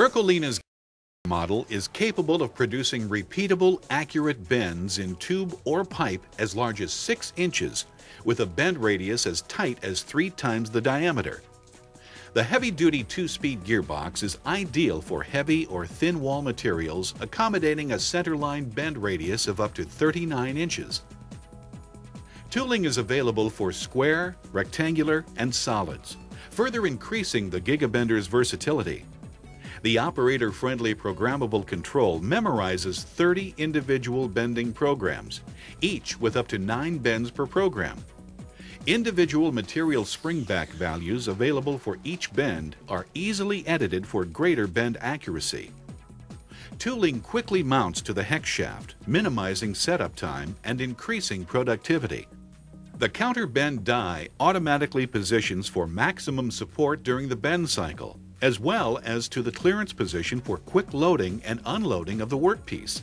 Ercolina's model is capable of producing repeatable, accurate bends in tube or pipe as large as 6 inches, with a bend radius as tight as 3 times the diameter. The heavy-duty 2-speed gearbox is ideal for heavy or thin-wall materials, accommodating a centerline bend radius of up to 39 inches. Tooling is available for square, rectangular, and solids, further increasing the GigaBender's versatility. The operator-friendly programmable control memorizes 30 individual bending programs, each with up to 9 bends per program. Individual material springback values available for each bend are easily edited for greater bend accuracy. Tooling quickly mounts to the hex shaft, minimizing setup time and increasing productivity. The counter bend die automatically positions for maximum support during the bend cycle, as well as to the clearance position for quick loading and unloading of the workpiece.